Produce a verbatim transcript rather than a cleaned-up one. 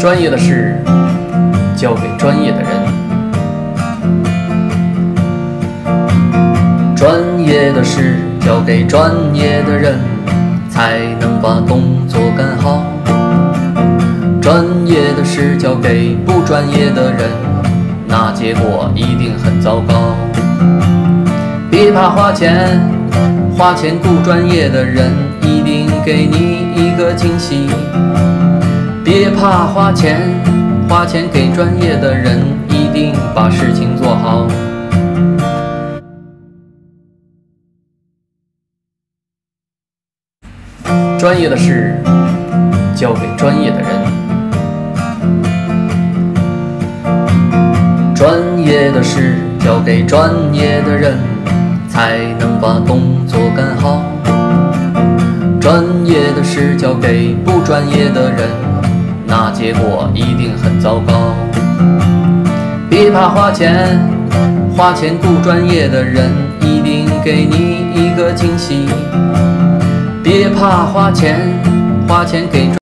专业的事交给专业的人，专业的事交给专业的人，才能把工作干好。专业的事交给不专业的人，那结果一定很糟糕。别怕花钱，花钱雇专业的人，一定给你一个惊喜。别怕花钱，花钱给专业的人，一定把事情做好。专业的事交给专业的人，专业的事交给专业的人，才能把工作干好。专业的事交给不专业的人，那结果一定很糟糕。别怕花钱，花钱雇专业的人，一定给你一个惊喜。别怕花钱，花钱给专业的人。